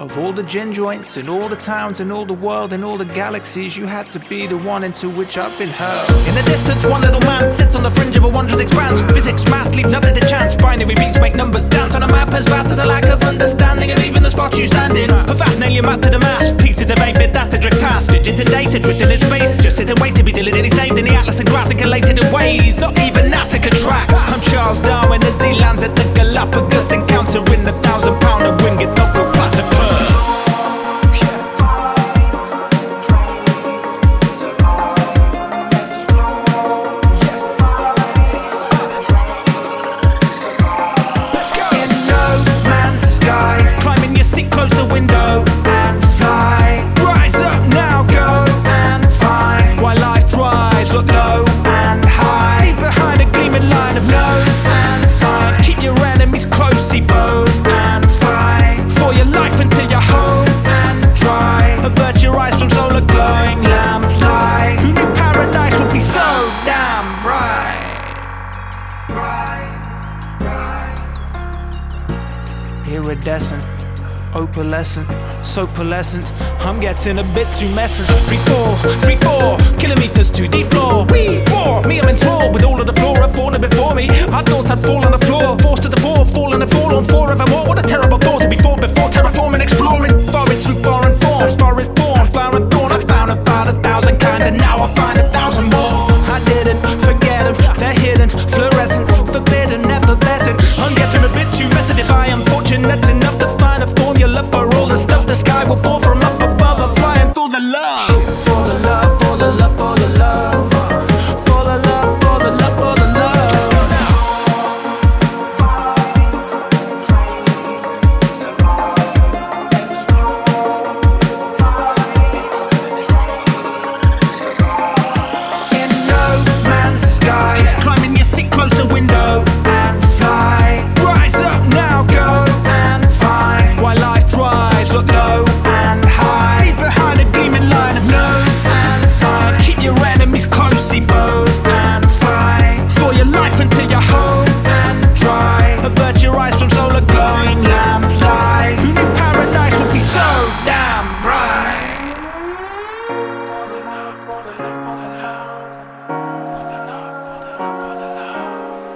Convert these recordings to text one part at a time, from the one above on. Of all the gin joints in all the towns in all the world in all the galaxies, you had to be the one into which I've been hurled. In the distance one little man sits on the fringe of a wondrous expanse. Physics, math, leave nothing to chance. Binary beats make numbers dance on a map as vast as a lack of understanding of even the spot you stand in. But fast nail your map to the mass, pieces of 8-bit that to drift past. Digit data drifting in space, just sit and wait to be deliberately saved in the atlas and graphs and collated in ways not even NASA could track. I'm Charles Darwin as he lands at the Galapagos, encountering the 1,000-pounder winged double platypus. Iridescent, opalescent, so pearlescent. I'm getting a bit too messy. 3-4, 3-4, kilometers to the floor. Wee, four, me, I'm enthralled with all of the flora fauna before me. I thought I'd fall on the floor, forced to the floor, fallen and fallen forevermore. What a terrible thought to be fought before terraforming, exploring. Far is through foreign forms, far is born, flower and thorn. I found about 1,000 kinds, and now I find 1,000 more. I didn't forget them, they're hidden, fluorescent, forbidden, never better. I'm getting a bit too messy if I am. That's enough to find a formula for all the stuff the sky will fall from up above. I'm flying for the love, for the love, for the love, for the love, for the love, for the love, for the love. Let's go now. In no man's sky, climbing your seat, close the window.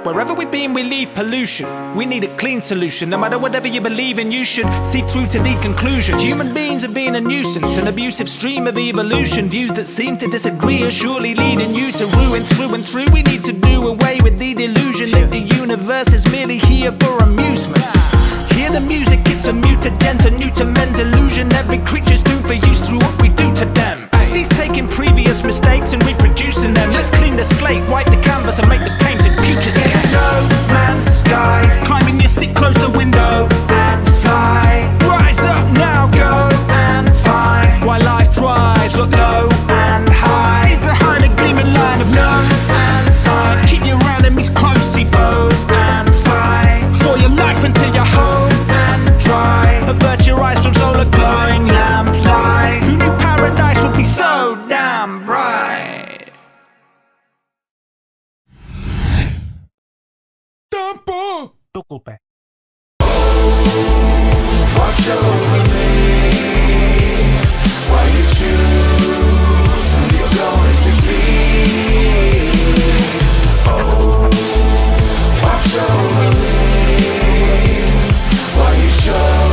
Wherever we've been, we leave pollution. We need a clean solution. No matter whatever you believe in, you should see through to the conclusion. Human beings have been a nuisance, an abusive stream of evolution. Views that seem to disagree are surely leading you to ruin. Through and through, we need to do away with the delusion that the universe is merely here for amusement. Hear the music, it's a mutagent, a new to men's illusion. Every creature's doomed for use through what we do to them. Cease taking previous mistakes and reproducing them. Let's clean the slate, wipe the canvas and make the painted pictures. No man's sky, climbing your seat, close the window and fly. Rise up now, go and find why life thrives. Look low and high behind a gleaming line of nose and sighs. Keep your enemies close, see foes and fight for your life until you're home and dry. Avert your eyes from solar glowing lamplight. Who knew paradise would be so damn bright? Tukulpe. Oh, watch over me while you choose who you're going to be. Oh, watch over me while you show.